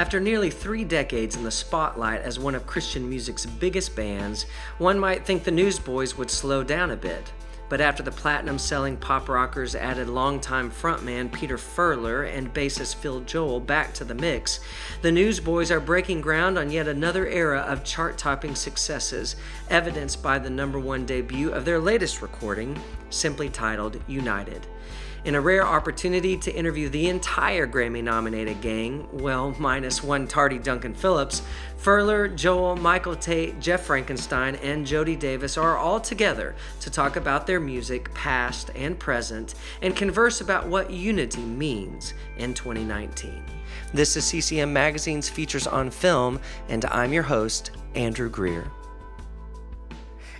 After nearly 3 decades in the spotlight as one of Christian music's biggest bands, one might think the Newsboys would slow down a bit. But after the platinum-selling pop rockers added longtime frontman Peter Furler and bassist Phil Joel back to the mix, the Newsboys are breaking ground on yet another era of chart-topping successes, evidenced by the #1 debut of their latest recording, simply titled United. In a rare opportunity to interview the entire Grammy-nominated gang, well, minus one tardy Duncan Phillips, Furler, Joel, Michael Tait, Jeff Frankenstein, and Jody Davis are all together to talk about their music, past and present, and converse about what unity means in 2019. This is CCM Magazine's Features on Film, and I'm your host, Andrew Greer.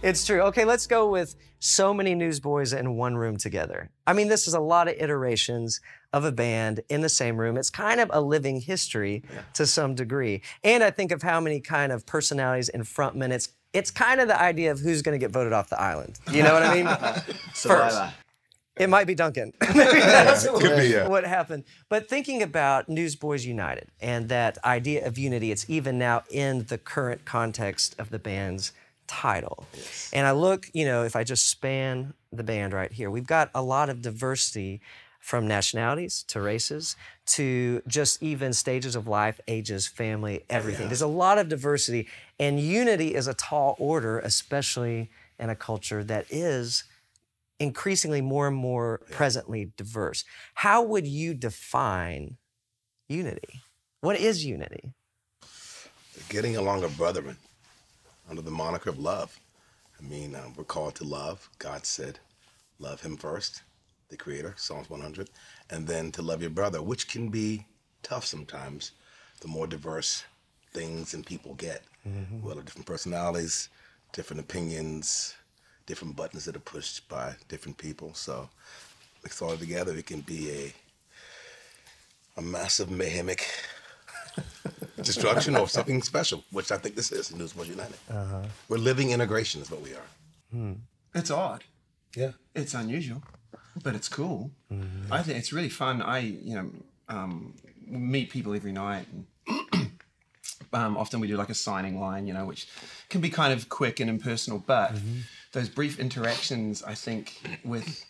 It's true. Okay, let's go with so many Newsboys in one room together. I mean, this is a lot of iterations of a band in the same room. It's kind of a living history to some degree. And I think of how many kind of personalities and frontmen. It's kind of the idea of who's going to get voted off the island. You know what I mean? First, it might be Duncan. Maybe that's what happened. But thinking about Newsboys United and that idea of unity, it's even now in the current context of the band's title. Yes. And I look, you know, if I just span the band right here, we've got a lot of diversity from nationalities to races to just even stages of life, ages, family, everything. Yeah. There's a lot of diversity, and unity is a tall order, especially in a culture that is increasingly more and more presently diverse. How would you define unity? What is unity? Getting along with brethren. Under the moniker of love. I mean, we're called to love. God said, love him first, the creator, Psalms 100, and then to love your brother, which can be tough sometimes. The more diverse things and people get, well, different personalities, different opinions, different buttons that are pushed by different people. So mixed all together, it can be a massive mayhemic destruction or something special, which I think this is, Newsboys United. We're living integration is what we are. It's odd. Yeah. It's unusual, but it's cool. I think it's really fun. I, you know, meet people every night. And often we do like a signing line, you know, which can be kind of quick and impersonal, but those brief interactions, I think, with,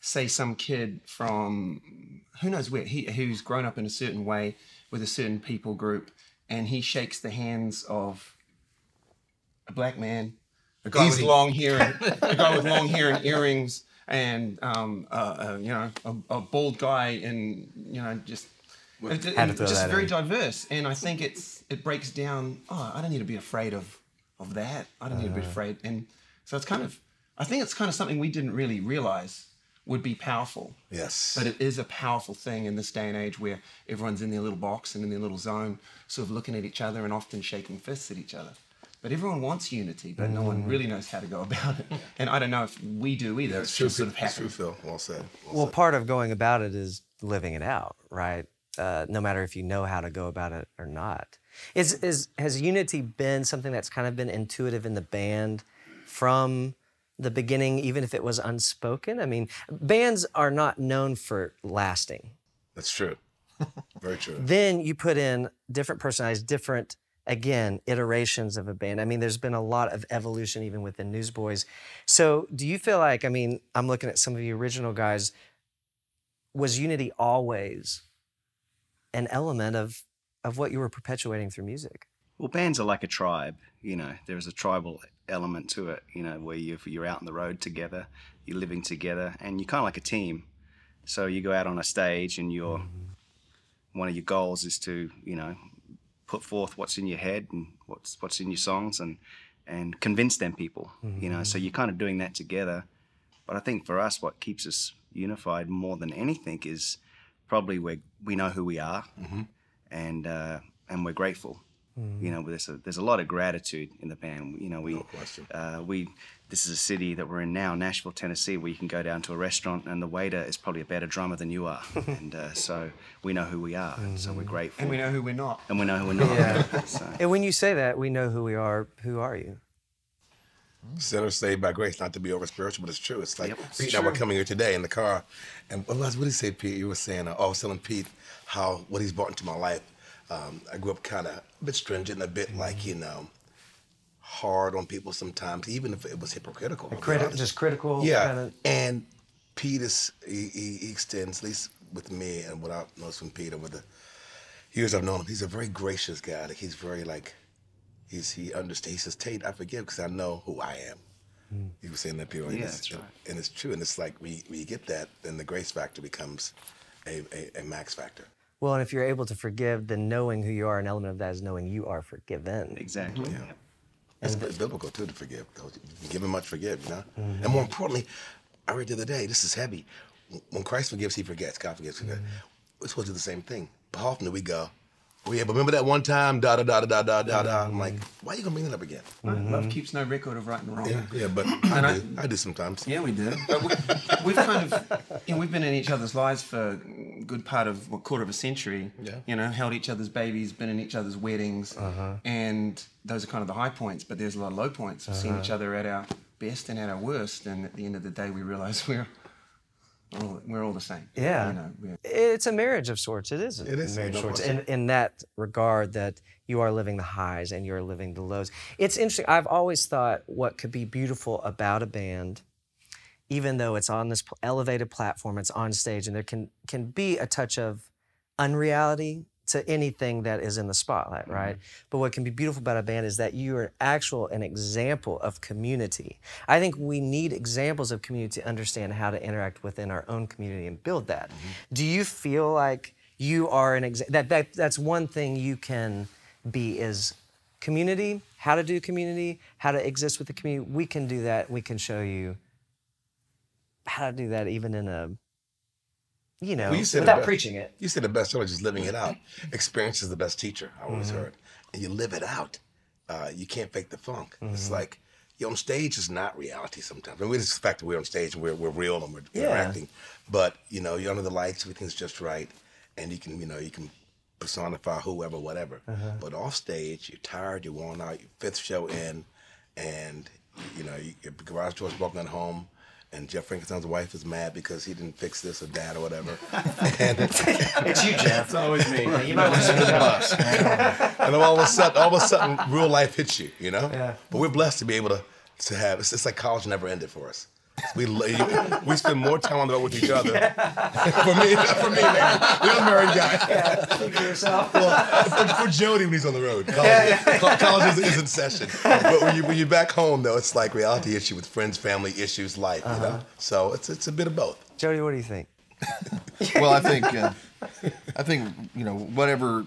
say, some kid from who knows where, who's grown up in a certain way with a certain people group, and he shakes the hands of a black man, a guy with long hair, and, a guy with long hair and earrings, and you know, a bald guy, and you know, just it's very diverse. And I think it breaks down. Oh, I don't need to be afraid of that. I don't need to be afraid. And so it's kind of, I think it's kind of something we didn't really realize would be powerful. Yes. But it is a powerful thing in this day and age where everyone's in their little box and in their little zone, sort of looking at each other and often shaking fists at each other. But everyone wants unity, but no one really knows how to go about it. And I don't know if we do either. Yeah, it's just sort of happening. It's true, Phil. Well said. Well, part of going about it is living it out, right? No matter if you know how to go about it or not. Has unity been something that's kind of been intuitive in the band from the beginning, even if it was unspoken? I mean, bands are not known for lasting. That's true. Very true. Then you put in different personalities, different, again, iterations of a band. I mean, there's been a lot of evolution even within Newsboys. So do you feel like, I mean, I'm looking at some of the original guys, was unity always an element of what you were perpetuating through music? Well, bands are like a tribe, you know. There is a tribal element to it, you know, where you're out on the road together, you're living together, and you're kind of like a team. So you go out on a stage and you're, one of your goals is to, you know, put forth what's in your head and what's in your songs and convince them people, you know. So you're kind of doing that together. But I think for us, what keeps us unified more than anything is probably we know who we are and we're grateful. You know, there's a lot of gratitude in the band. You know, this is a city that we're in now, Nashville, Tennessee, where you can go down to a restaurant and the waiter is probably a better drummer than you are. And so we know who we are, and so we're grateful. And we know who we're not. And we know who we're not. Yeah. So. And when you say that, we know who we are, who are you? Sinners saved by grace, not to be over spiritual, but it's true. It's like Pete and I were coming here today in the car, and what did he say, Pete? You were saying, I was telling Pete how what he's brought into my life. I grew up kind of a bit stringent, a bit like, you know, hard on people sometimes, even if it was hypocritical. Just critical. Yeah, kinda. And Peter's, he extends, at least with me and what I've noticed from Peter, with the years I've known him, he's a very gracious guy. Like, he's very like, he understands. He says, Tait, I forgive because I know who I am. You were saying that, Peter. Yeah, that's right. And it's true. And it's like, when you get that, then the grace factor becomes a max factor. Well, and if you're able to forgive, then knowing who you are, an element of that is knowing you are forgiven. Exactly. Yeah. It's biblical, too, to forgive. Given much, forgive, you know? And more importantly, I read the other day, this is heavy. When Christ forgives, he forgets. God forgives, he forgets. We're supposed to do the same thing. But how often do we go, oh, yeah, but remember that one time, da-da-da-da-da-da-da-da. I'm like, why are you going to bring that up again? Love keeps no record of right and wrong. Yeah, yeah, but I do sometimes. Yeah, we do. But we've kind of, you know, we've been in each other's lives for a good part of, what, quarter of a century. Yeah. You know, held each other's babies, been in each other's weddings. And those are kind of the high points, but there's a lot of low points. We've seen each other at our best and at our worst, and at the end of the day, we realize we're all the same. Yeah. You know, it's a marriage of sorts. It is. It is a marriage of sorts. In that regard, that you are living the highs and you're living the lows. It's interesting. I've always thought what could be beautiful about a band, even though it's on this elevated platform, it's on stage, and there can be a touch of unreality to anything that is in the spotlight, right? But what can be beautiful about a band is that you are an example of community. I think we need examples of community to understand how to interact within our own community and build that. Do you feel like you are an example? That's one thing you can be is community, how to do community, how to exist with the community. We can do that. We can show you how to do that even in a, you know, well, you without preaching it. You say the best is just living it out. Experience is the best teacher, I always heard. And you live it out. You can't fake the funk. It's like, you're on stage is not reality sometimes. I mean, it's the fact that we're on stage and we're real and we're interacting. But, you know, you're under the lights, everything's just right. And you can, you know, you can personify whoever, whatever. But off stage, you're tired, you're worn out, your fifth show in, and, you know, your garage door's broken at home. And Jeff Frankenstein's wife is mad because he didn't fix this or that or whatever. And it's you, Jeff. It's always me. Right. You might want to sit on the bus. And all of a sudden, real life hits you, you know? Yeah. But we're blessed to be able to have, it's like college never ended for us. We spend more time on the road with each other. For me, man. We're a married guy. Yeah, think for yourself. Well, for Jody when he's on the road. College is in session. But when you're back home, though, it's like reality issue with friends, family issues, life, you know? So it's a bit of both. Jody, what do you think? Well, I think, you know, whatever,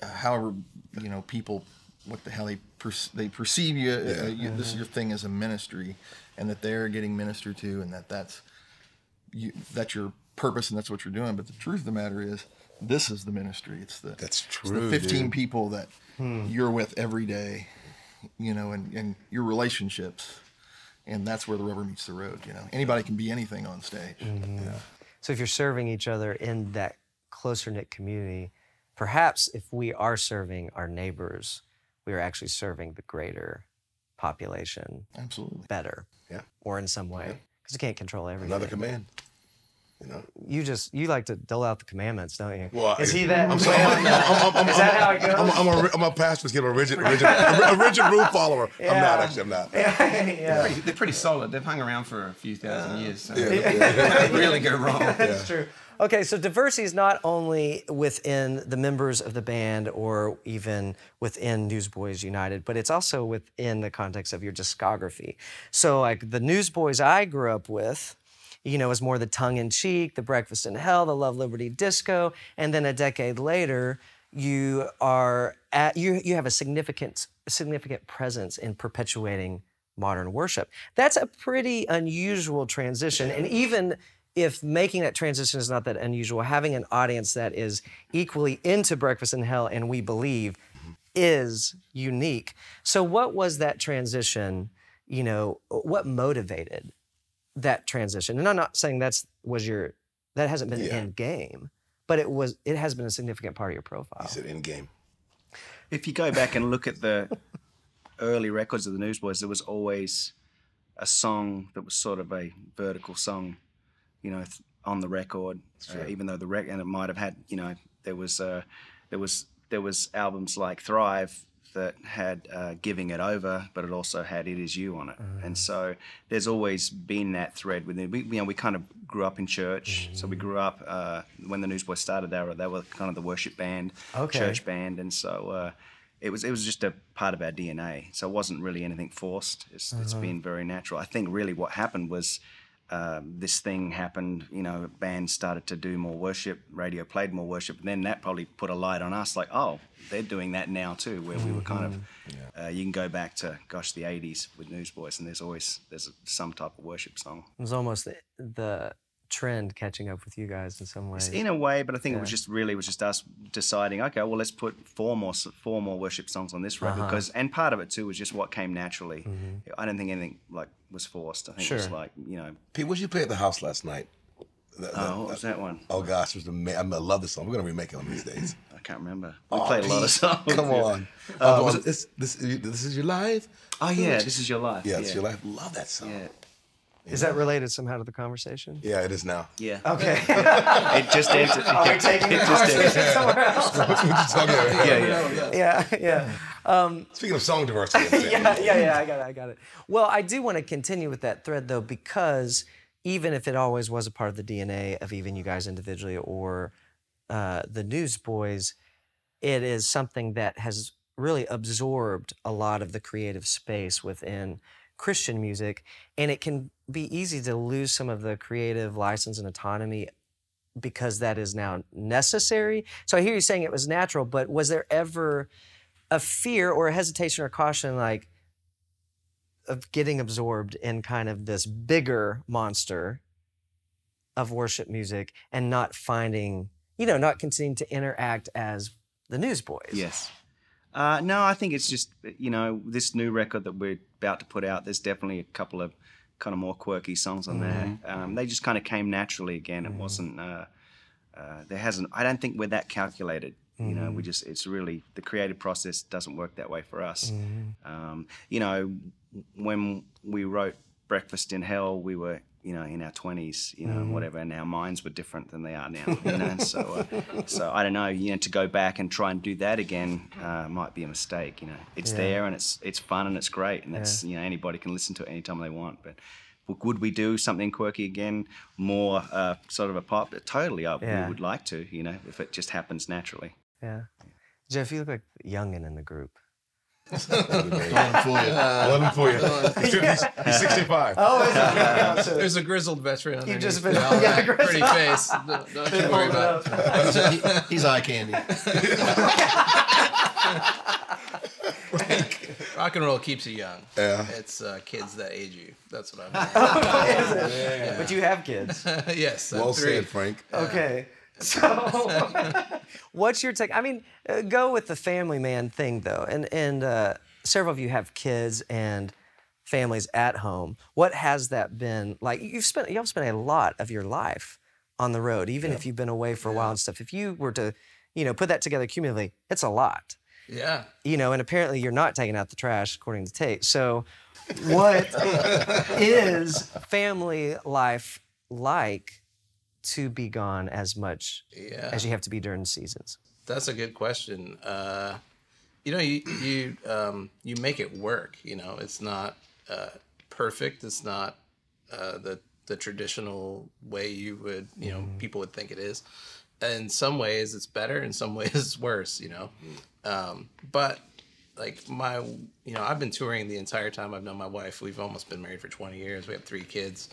however, you know, people, what the hell they perceive you, this is your thing as a ministry. And that they're getting ministered to, and that's your purpose, and that's what you're doing. But the truth of the matter is, this is the ministry. It's the 15 people that you're with every day, you know, and your relationships, and that's where the rubber meets the road. You know, anybody can be anything on stage. So if you're serving each other in that closer knit community, perhaps if we are serving our neighbors, we are actually serving the greater population. Absolutely. Better. Yeah. Or in some way. Because you can't control everything. Another command. You know? You like to dole out the commandments, don't you? Well, is he that? Is that how it goes? I'm a pastor's kid, a rigid rule follower. Yeah. I'm not. Yeah. They're pretty solid. They've hung around for a few thousand years. So it can't really go wrong. That's true. Okay, so diversity is not only within the members of the band or even within Newsboys United, but it's also within the context of your discography. So like the Newsboys I grew up with, you know, is more the tongue-in-cheek, the Breakfast in Hell, the Love Liberty Disco, and then a decade later, you are at, you have a significant presence in perpetuating modern worship. That's a pretty unusual transition, and even if making that transition is not that unusual, having an audience that is equally into Breakfast in Hell and We Believe is unique. So what was that transition, you know, what motivated that transition? And I'm not saying that hasn't been the end game, but it has been a significant part of your profile. Is it end game? If you go back and look at the early records of the Newsboys, there was always a song that was sort of a vertical song, you know, on the record, even though and it might have had, you know, there was there was albums like Thrive that had Giving It Over, but it also had It Is You on it. And so there's always been that thread within. We kind of grew up in church, so we grew up when the Newsboys started. They were kind of the worship band, church band, and so it was just a part of our DNA. So it wasn't really anything forced. It's been very natural. I think really what happened was this thing happened, you know, bands started to do more worship, radio played more worship, and then that probably put a light on us, like, oh, they're doing that now too, where we were kind of, you can go back to, gosh, the 80s with Newsboys, and there's some type of worship song. It was almost the trend catching up with you guys in some ways. In a way, but I think it was just us deciding, okay, well, let's put four more worship songs on this record, because, and part of it too was just what came naturally. I don't think anything like was forced. I think it was like, you know. Pete, what did you play at the house last night? What was that one? Oh gosh, it was amazing. I love this song. We're gonna remake it on these days. I can't remember. We played a lot of songs. Come on. This Is Your Life? Oh yeah, This Is Your Life. Yeah, This Is Your Life. Love that song. Yeah. Is that related somehow to the conversation? Yeah, it is now. Yeah. Okay. It just entered. Are we taking the conversation somewhere else? What you talking about? Yeah. Speaking of song diversity. I got it. Well, I do want to continue with that thread, though, because even if it always was a part of the DNA of even you guys individually or the Newsboys, it is something that has really absorbed a lot of the creative space within Christian music, and it can be easy to lose some of the creative license and autonomy because that is now necessary. So I hear you saying it was natural, but was there ever a fear or a hesitation or caution like of getting absorbed in kind of this bigger monster of worship music and not finding, you know, not continuing to interact as the Newsboys? Yes. No, I think it's just, you know, this new record that we're about to put out, there's definitely a couple of kind of more quirky songs on there. They just kind of came naturally again. It wasn't, I don't think we're that calculated. You know, it's really, the creative process doesn't work that way for us. You know, when we wrote Breakfast in Hell, we were, you know, in our 20s, you know, whatever, and our minds were different than they are now, you know, so I don't know, you know, to go back and try and do that again might be a mistake, you know. It's there and it's fun and it's great and that's, you know, anybody can listen to it anytime they want, but would we do something quirky again, more sort of a pop? Totally, we would like to, you know, if it just happens naturally. Yeah. Jeff, you look like the youngin' in the group. I love him for you. He's 65. Oh, is it? There's a grizzled veteran. You've just been all that pretty face. Don't you worry about it. He's eye candy. Rock and roll keeps you young. Yeah. It's kids that age you. That's what I'm doing. Yeah. But you have kids. Yes. Well said, Frank. Okay. So, what's your take? I mean, go with the family man thing, though. And several of you have kids and families at home. What has that been like? Y'all spent a lot of your life on the road, even if you've been away for a while and stuff. If you were to, you know, put that together cumulatively, it's a lot. Yeah. You know, and apparently you're not taking out the trash, according to Tait. So, what is family life like to be gone as much as you have to be during seasons? That's a good question. You know, you make it work, you know. It's not perfect. It's not the traditional way you would, you know, people would think it is. In some ways it's better, in some ways it's worse, you know. But like you know, I've been touring the entire time I've known my wife. We've almost been married for 20 years. We have 3 kids.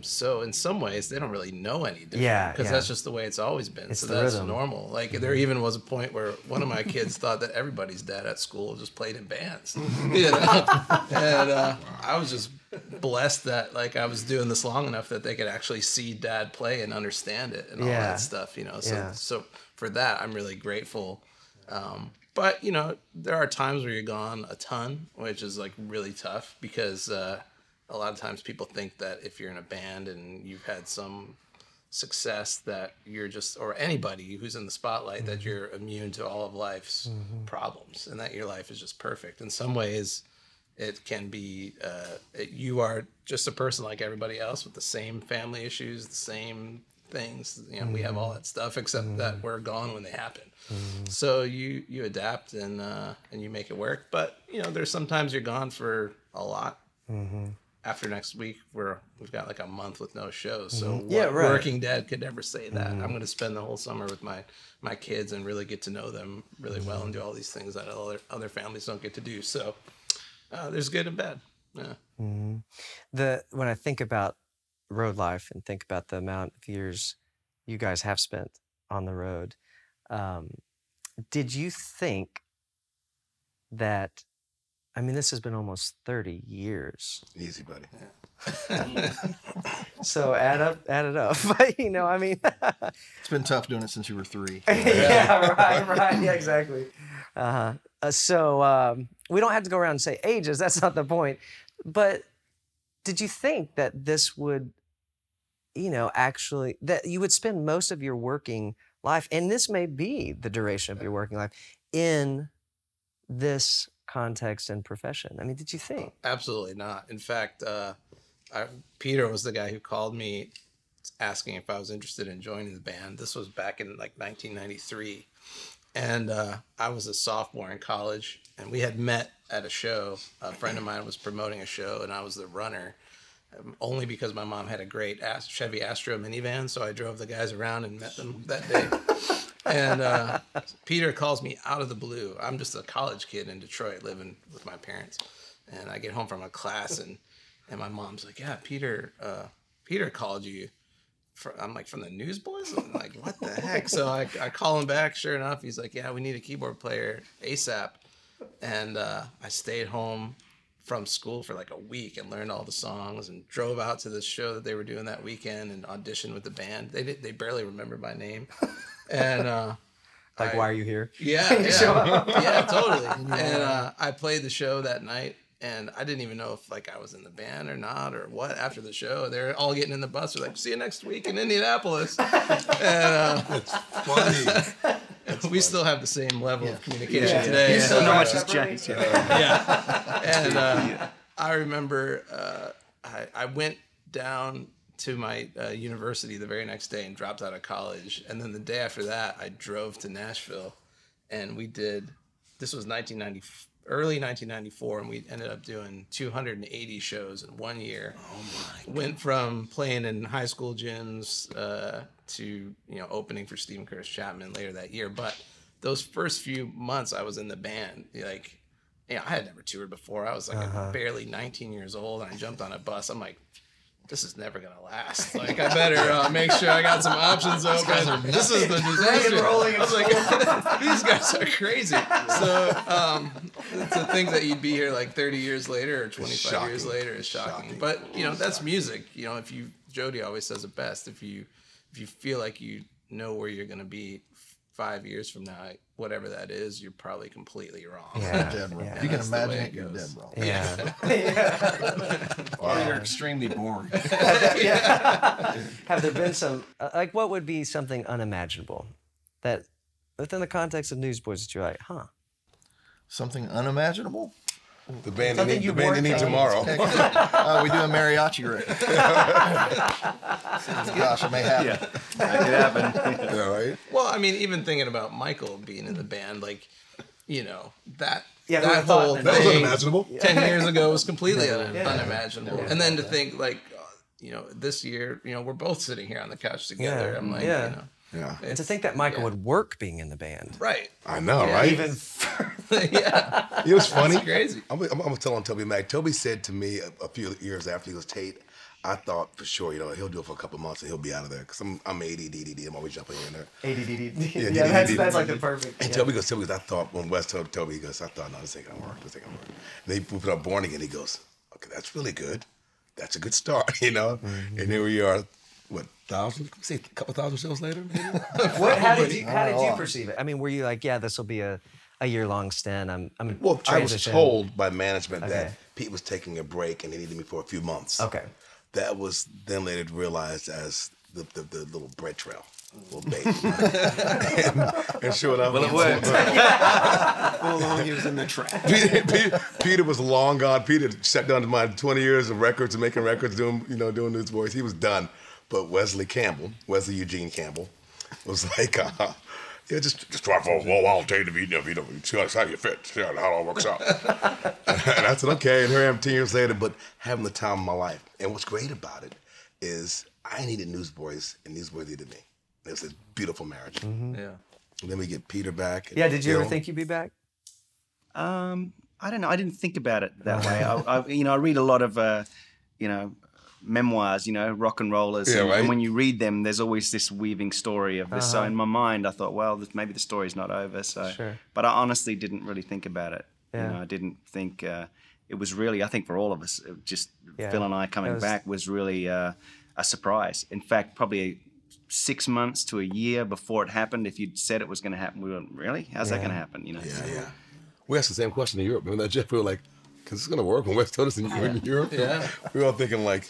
So in some ways they don't really know any different, because that's just the way it's always been. It's so that's rhythm. Normal. Like there even was a point where one of my kids thought that everybody's dad at school just played in bands, you know? And I was just blessed that like I was doing this long enough that they could actually see dad play and understand it and all that stuff, you know? So, so for that, I'm really grateful. But you know, there are times where you're gone a ton, which is like really tough because, a lot of times people think that if you're in a band and you've had some success that you're just, or anybody who's in the spotlight, that you're immune to all of life's problems and that your life is just perfect. In some ways it can be, you are just a person like everybody else with the same family issues, the same things. You know, we have all that stuff, except that we're gone when they happen. So you adapt and you make it work. But you know, there's sometimes you're gone for a lot. After next week, we've got like a month with no shows. So Working Dad could never say that. I'm going to spend the whole summer with my kids and really get to know them really well and do all these things that other families don't get to do. So there's good and bad. Yeah. When I think about road life and think about the amount of years you guys have spent on the road, did you think that, I mean, this has been almost 30 years. Easy, buddy. Yeah. So add it up. You know, I mean. It's been tough doing it since you were 3. Yeah, right. Yeah, exactly. So we don't have to go around and say ages. That's not the point. But did you think that this would, you know, actually, that you would spend most of your working life, and this may be the duration of your working life, in this context and profession? I mean, did you think? Absolutely not. In fact, Peter was the guy who called me asking if I was interested in joining the band. This was back in like 1993. And I was a sophomore in college, and we had met at a show. A friend of mine was promoting a show, and I was the runner, only because my mom had a great Chevy Astro minivan, so I drove the guys around and met them that day. And Peter calls me out of the blue. I'm just a college kid in Detroit living with my parents. And I get home from a class, and my mom's like, yeah, Peter called you. I'm like, from the Newsboys? I'm like, what the heck? So I call him back. Sure enough, he's like, yeah, we need a keyboard player ASAP. And I stayed home from school for like a week and learned all the songs and drove out to the show that they were doing that weekend and auditioned with the band. They barely remembered my name. And why are you here? Yeah, totally. And I played the show that night, and I didn't even know if like I was in the band or not or what. After the show, they're all getting in the bus. They're like, "See you next week in Indianapolis." And it's funny. We still have the same level of communication today. You still know much as Jack. Yeah. And I remember I went down to my university the very next day and dropped out of college. And then the day after that, I drove to Nashville, and we did, this was early 1994, and we ended up doing 280 shows in one year. Oh my God. Went from playing in high school gyms to, you know, opening for Stephen Curtis Chapman later that year. But those first few months I was in the band, like, you know, I had never toured before. I was like barely 19 years old, and I jumped on a bus. I'm like, this is never gonna last. Like, I better make sure I got some options open. This is the disaster. I was like, these guys are crazy. So to think that you'd be here like 30 years later or 25 years later is shocking. But you know, that's music. You know, if you, Jody always says it best, if you feel like you know where you're gonna be 5 years from now, whatever that is, you're probably completely wrong. Yeah. Dead wrong. Yeah. If you can imagine it, you're dead wrong. Yeah. Or you're extremely boring. Have there been some, like, what would be something unimaginable that, within the context of Newsboys, that you're like, huh? Something unimaginable? The band you need tomorrow. We do a mariachi record. Gosh, it may happen. Yeah. It could happen. Yeah, right? Well, I mean, even thinking about Michael being in the band, like, you know, that whole thing that was unimaginable. 10 years ago was completely unimaginable. Yeah. And then to think, like, you know, this year, you know, we're both sitting here on the couch together. Yeah. I'm like, you know. Yeah. And to think that Michael would work being in the band. Right. I know, right? Even further. It was funny. That's crazy. I'm telling Toby Mac. Toby said to me a few years after, he goes, Tait, I thought for sure, you know, he'll do it for a couple of months and he'll be out of there. Because I'm ADDD. I'm always jumping in there. ADDD. Yeah, that's like the perfect. And Toby goes, I thought, when Wes told Toby, he goes, I thought, no, this ain't going to work. This ain't going to work. And then he put up Born Again. He goes, okay, that's really good. That's a good start, you know? And here we are. What, thousands? Say a couple thousand shows later, maybe? How did you perceive it? I mean, were you like, yeah, this will be a year-long stint? Well, I was told by management that Pete was taking a break and they needed me for a few months. Okay. That was then later realized as the little bread trail. Little bait. and sure enough, well, it worked. How long he was in the trap. Peter was long gone. Peter shut down to my 20 years of records and making records, doing Newsboys. He was done. But Wesley Campbell, Wesley Eugene Campbell, was like, yeah, just try for a while, Tate, if you don't, see how you fit, see how it all works out. And I said, okay, and here I am 10 years later, but having the time of my life. And what's great about it is I needed Newsboys, and Newsboys needed me. It was this beautiful marriage. Mm-hmm. Yeah. And then we get Peter back. Yeah, did you ever think you'd be back? I don't know. I didn't think about it that way. I read a lot of, memoirs, rock and rollers. Yeah, right? And when you read them, there's always this weaving story of this. Uh-huh. So in my mind, I thought, well, maybe the story's not over. So, sure. But I honestly didn't really think about it. Yeah. I didn't think it was really, I think for all of us, it just Phil and I coming back was really a surprise. In fact, probably 6 months to a year before it happened, if you'd said it was going to happen, we went, really? How's that going to happen? Yeah. We asked the same question in Europe. Remember that, Jeff? We were like, because it's going to work when Wes told us in Europe. Yeah. We were all thinking like,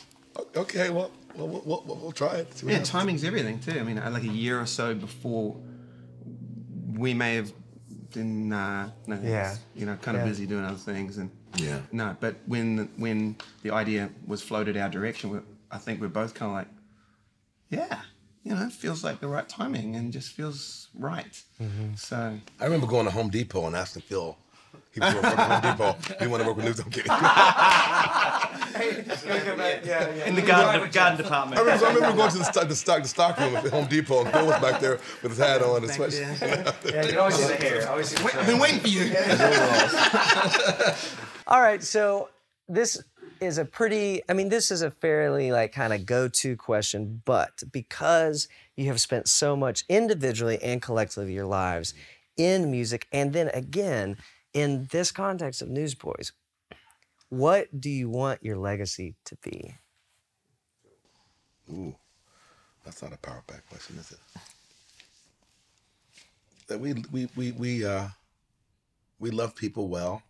okay, well, we'll try it. Yeah, timing's everything too. I mean, like a year or so before, we may have been, kind of busy doing other things. And but when the idea was floated our direction, I think we're both kind of like, it feels like the right timing and just feels right. Mm-hmm. So I remember going to Home Depot and asking Phil. He was working at Home Depot. He wanted to work with news. I'm kidding. In the garden department. I remember going to the stock room at Home Depot, and Phil was back there with his hat on and his sweatshirt. Yeah, you can always see the hair. I've been waiting for you. All right, so this is a pretty, this is a fairly kind of go-to question, but because you have spent so much individually and collectively your lives in music, and then again, in this context of Newsboys, what do you want your legacy to be? Ooh, that's not a power back question, is it? That we love people well.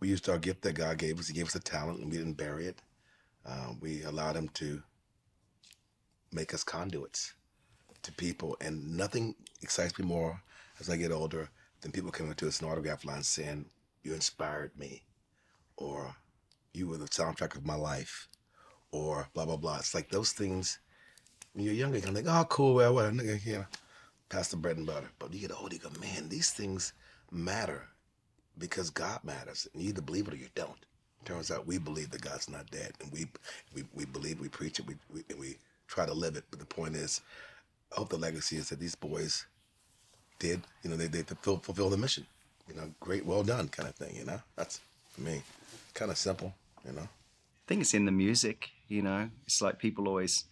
We used our gift that God gave us. He gave us a talent and we didn't bury it. We allowed him to make us conduits to people. And nothing excites me more as I get older than people coming to us in autograph lines saying, you inspired me, or you were the soundtrack of my life, or blah, blah, blah. It's like those things, when you're younger, you're like, oh, cool, well, what, pass the bread and butter. But when you get older, you go, man, these things matter. Because God matters, and you either believe it or you don't. Turns out we believe that God's not dead, and we believe, we preach it, we try to live it. But the point is, I hope the legacy is that these boys did, they fulfill the mission. Great, well done kind of thing, That's, for me, kind of simple, I think it's in the music, It's like people always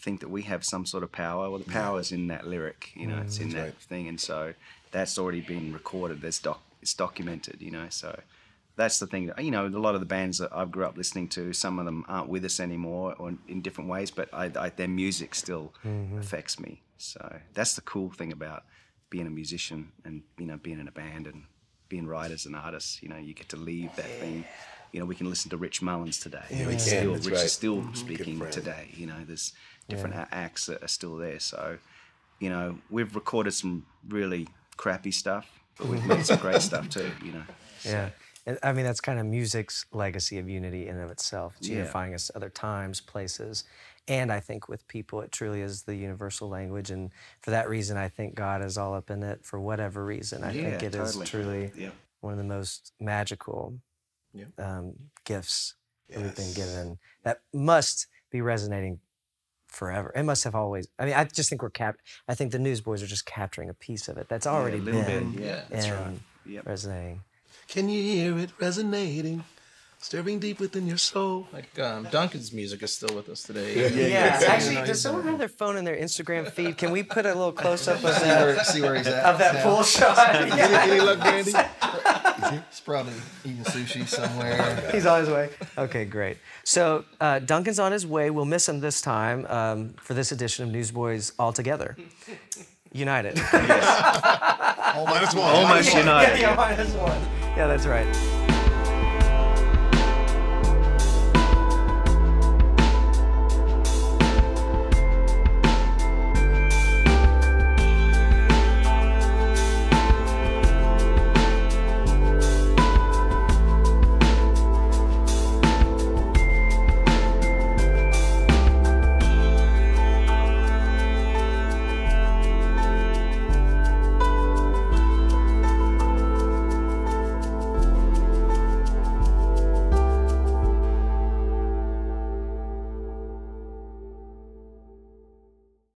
think that we have some sort of power. Well, the power's in that lyric, it's in that thing. And so that's already been recorded. It's documented, so that's the thing. A lot of the bands that I grew up listening to, some of them aren't with us anymore or in different ways, but their music still affects me. So that's the cool thing about being a musician and, being in a band and being writers and artists, you get to leave that thing. We can listen to Rich Mullins today. Yeah, Rich is still speaking today, there's different acts that are still there. So, we've recorded some really crappy stuff, but we've made some great stuff too, So. Yeah, and that's kind of music's legacy of unity in and of itself. It's unifying us to other times, places, and I think with people, it truly is the universal language. And for that reason, I think God is all up in it for whatever reason. I think it is truly one of the most magical gifts that we've been given. That must be resonating forever. It must have always. I just think we're I think the Newsboys are just capturing a piece of it. That's already been resonating. Can you hear it resonating, stirring deep within your soul? Like Duncan's music is still with us today. Actually, does someone have their phone in their Instagram feed? Can we put a little close up of that? See where he's at. Of that pool shot. Any luck, Brandy? He's probably eating sushi somewhere. He's on his way. Okay, great. So Duncan's on his way. We'll miss him this time for this edition of Newsboys altogether. United. Almost United. Yeah, minus one. Yeah, that's right.